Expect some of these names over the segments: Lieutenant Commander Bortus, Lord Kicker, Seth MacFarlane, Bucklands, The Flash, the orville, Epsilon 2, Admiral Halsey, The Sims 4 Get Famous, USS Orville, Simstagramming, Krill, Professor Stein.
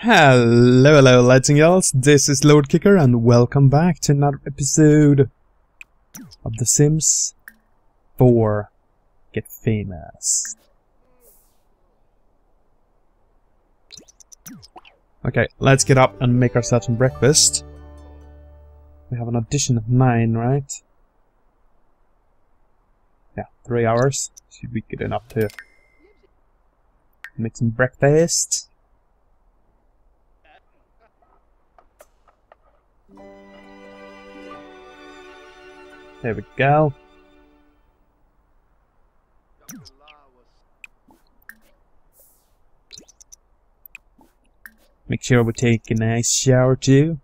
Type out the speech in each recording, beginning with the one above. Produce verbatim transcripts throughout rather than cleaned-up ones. Hello, hello, lads and gals. This is Lord Kicker, and welcome back to another episode of The Sims four Get Famous. Okay, let's get up and make ourselves some breakfast. We have an audition at nine, right? Yeah, three hours should be good enough to make some breakfast. There we go. Make sure we take a nice shower too.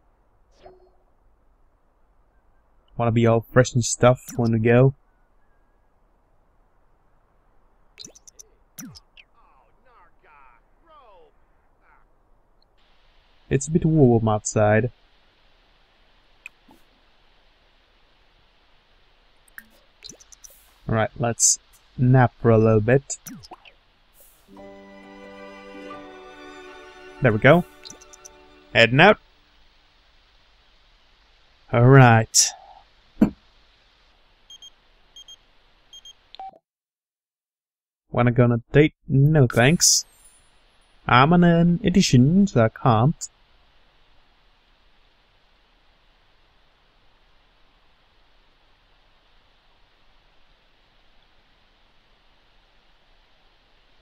Wanna be all fresh and stuff when we go. It's a bit warm outside. Alright, let's nap for a little bit. There we go. Heading out. Alright. Wanna go on a date? No thanks. I'm on an edition, so I can't.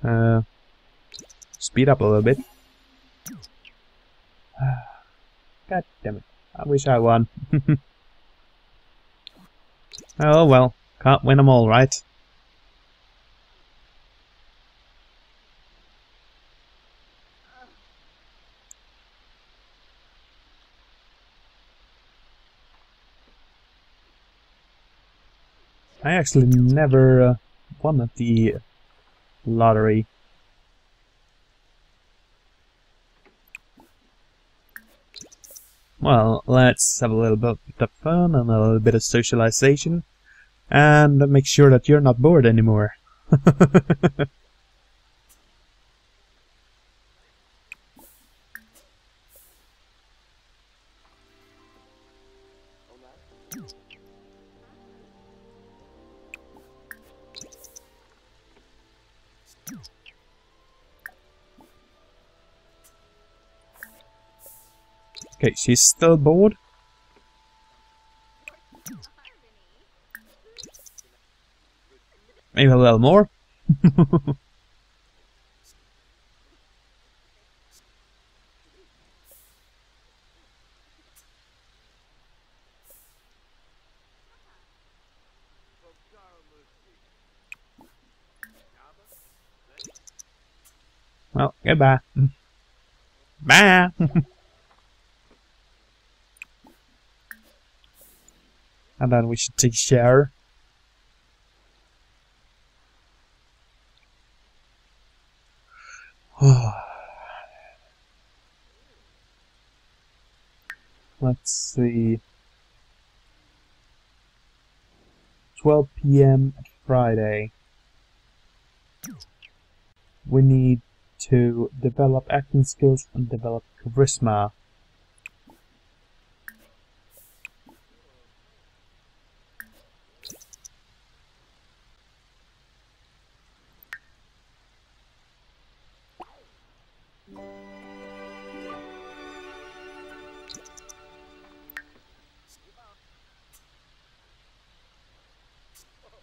Uh, speed up a little bit. God damn it. I wish I won. Oh well. Can't win them all, right? I actually never uh, won at the lottery. Well, let's have a little bit of fun and a little bit of socialization, and make sure that you're not bored anymore. Okay, she's still bored. Maybe a little more. Well, goodbye. Bye. And then we should take a shower. Let's see. twelve p m Friday. We need to develop acting skills and develop charisma.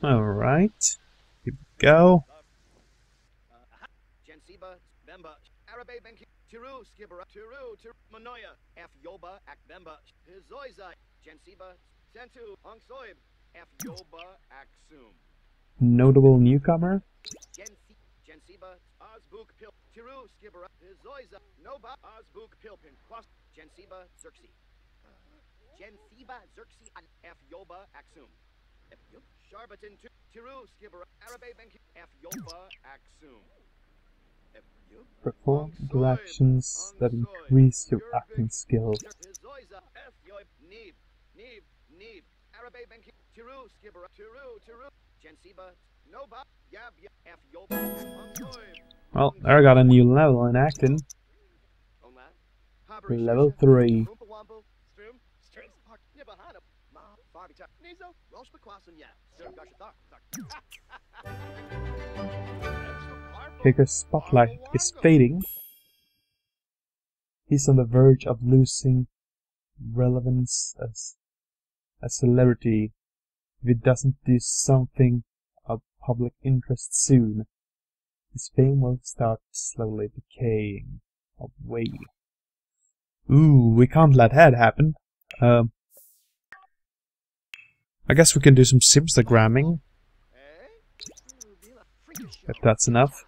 Alright, here we go. Notable newcomer? Perform interactions that increase your acting skill. Well, there I got a new level in acting. Level three. Kicker's spotlight is fading. He's on the verge of losing relevance as a celebrity if it doesn't do something of public interest soon. His fame will start slowly decaying away. Ooh, we can't let that happen. Um, I guess we can do some Simstagramming, if that's enough.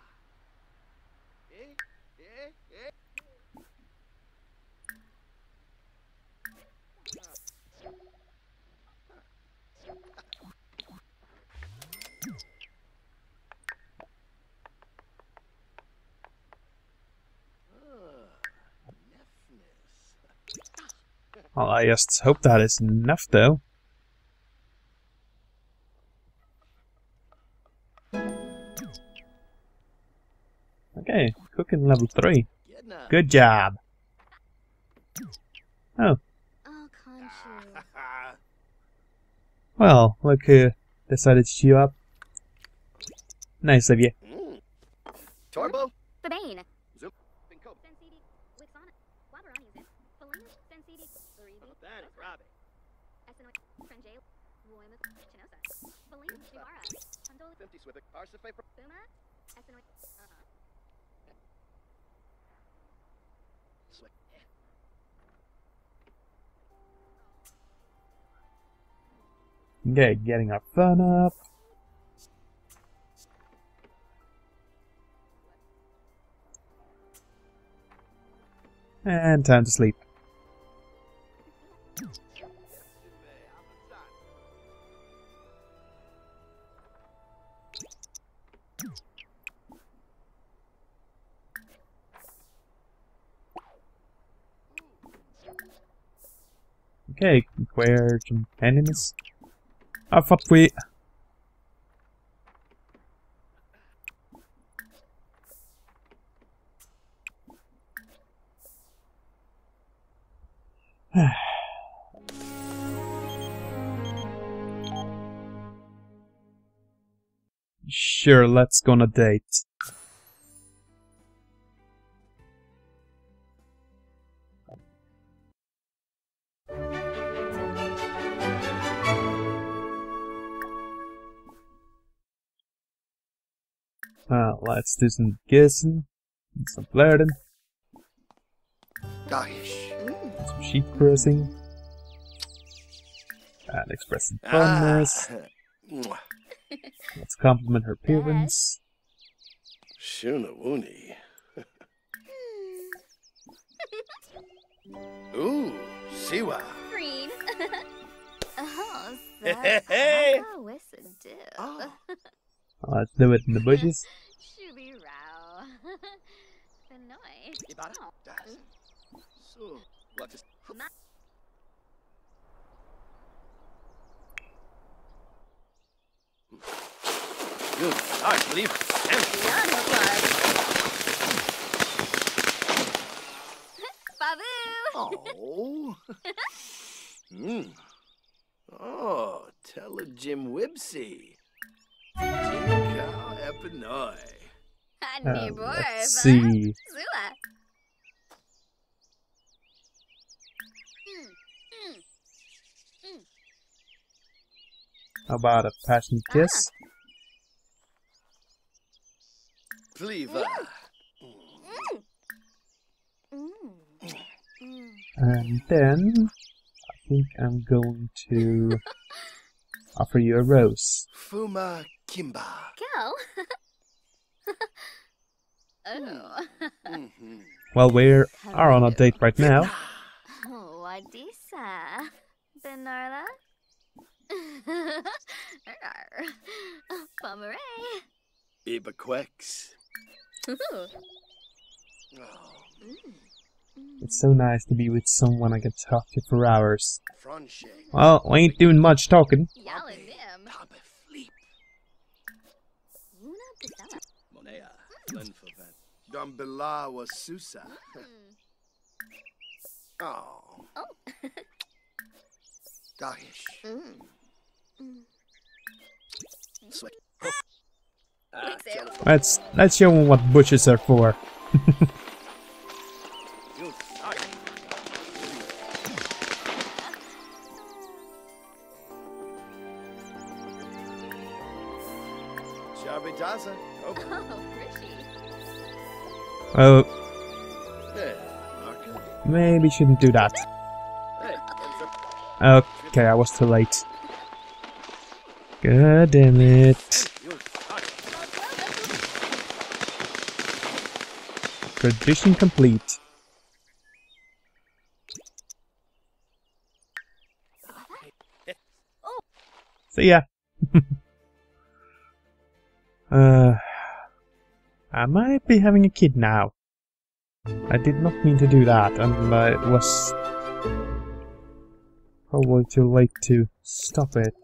Well, I just hope that is enough, though. Okay, cooking level three. Good job. Oh. Well, look who decided to chew up. Nice of you. Torbo. The Bane. Okay, getting our fun up. And time to sleep. Okay, where some enemies? I thought we. Sure, let's go on a date. Uh, let's do some kissing, some flirting, Gosh. some sheep pressing, and expressing fondness. Ah. Let's compliment her appearance. Shunawuni. Ooh, Siwa. Green. Oh, that's hey, oh. Let's do it in the bushes. Good, I believe. Oh. Mm. Oh, tell a Jim Wibsey. Uh, let's see. How about a passionate kiss? Cleaver. And then I think I'm going to offer you a rose. Fuma Kimba. Go. Oh. Well, we are on a date right now. Oh, Adisa. Benarla. Pomeray. Ibaquex. It's so nice to be with someone I can talk to for hours. Well, I ain't doing much talking. Dumbela was Susa. Oh. Oh. Dahish. Mm. Mm. Sweet. Ah, let's let's show them what bushes are for. Well, maybe shouldn't do that. Okay, I was too late. God damn it. Tradition complete. See ya. uh, I might be having a kid now. I did not mean to do that, and I was probably too late to stop it.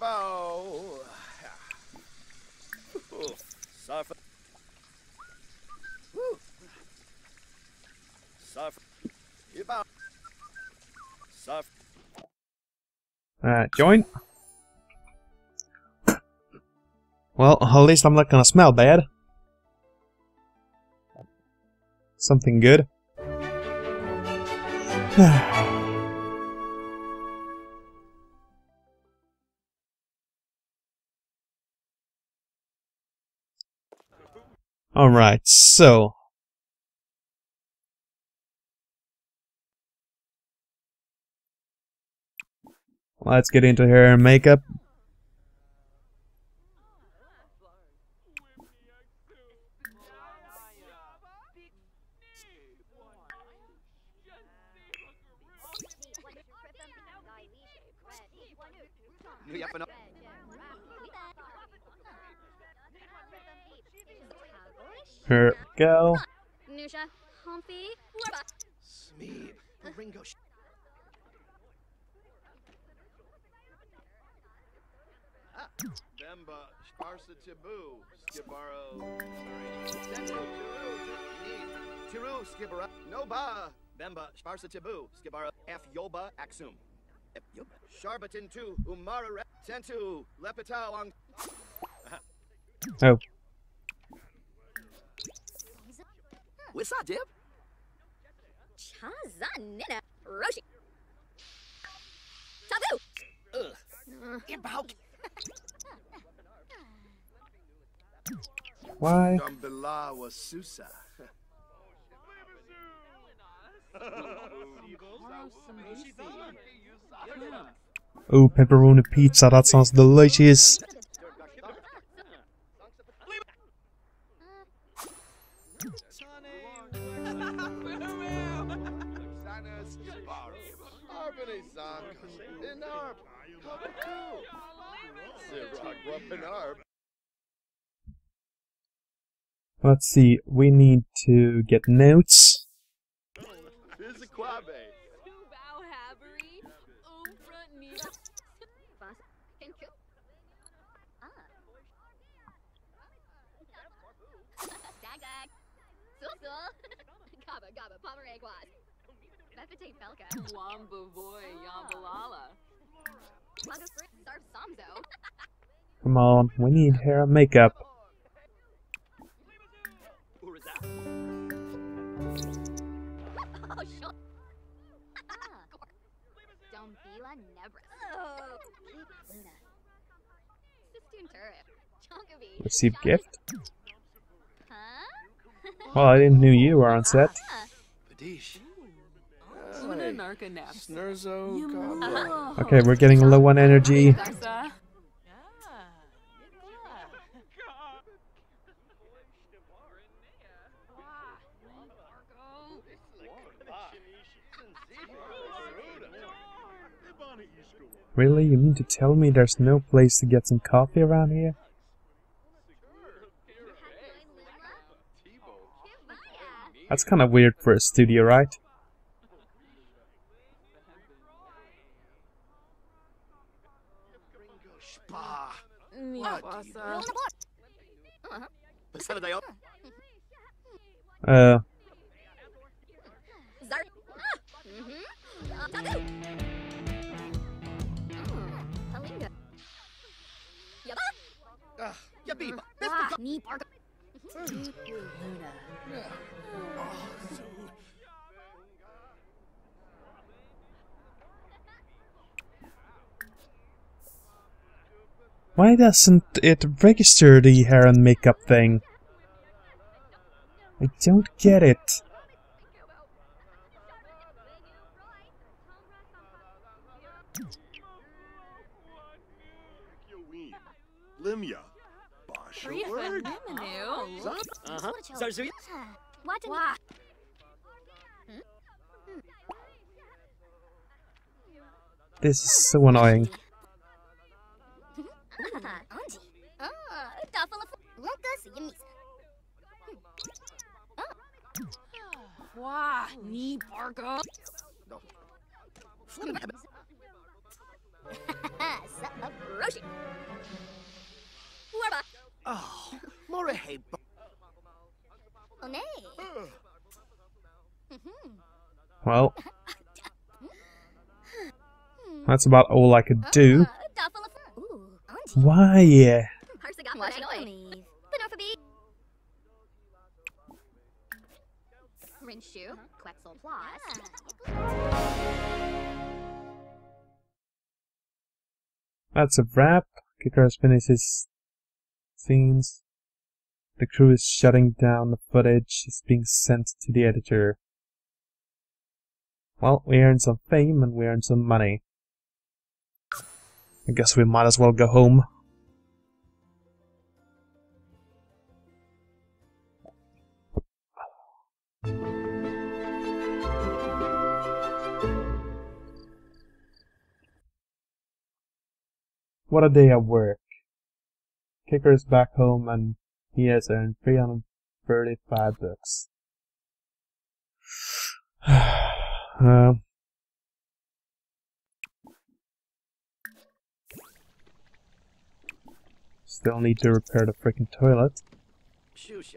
Bow. Suffer. Suffer. Suffer. Uh, join. Well, at least I'm not gonna smell bad. Something good. Alright, so. Let's get into her makeup. Here we go. Oh. What's that, Dib? Chazanina Roshi. Tabu! Ugh. Why? Dumbala was Susa. Oh, pepperoni pizza, that sounds delicious. Let's see, we need to get notes. Come on, we need hair and makeup. Receive gift? Well, I didn't know you were on set. Okay, we're getting low on energy. Really? You mean to tell me there's no place to get some coffee around here? That's kind of weird for a studio, right? Uh, why doesn't it register the hair and makeup thing? I don't get it. Limya. This is so annoying. Oh, more hey. Well, that's about all I could do. Why? That's a wrap. Kicker has finished his scenes. The crew is shutting down the footage. It's being sent to the editor. Well, we earned some fame and we earned some money. I guess we might as well go home. What a day at work. Kicker is back home and he has earned three hundred thirty-five bucks. uh, still need to repair the freaking toilet.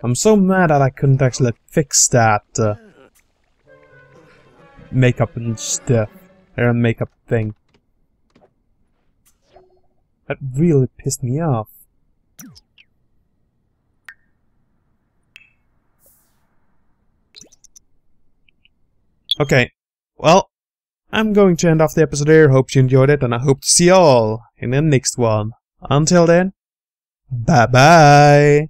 I'm so mad that I couldn't actually fix that uh, makeup and stuff, hair and makeup thing. That really pissed me off. Okay, well, I'm going to end off the episode here. Hope you enjoyed it, and I hope to see you all in the next one. Until then, bye bye!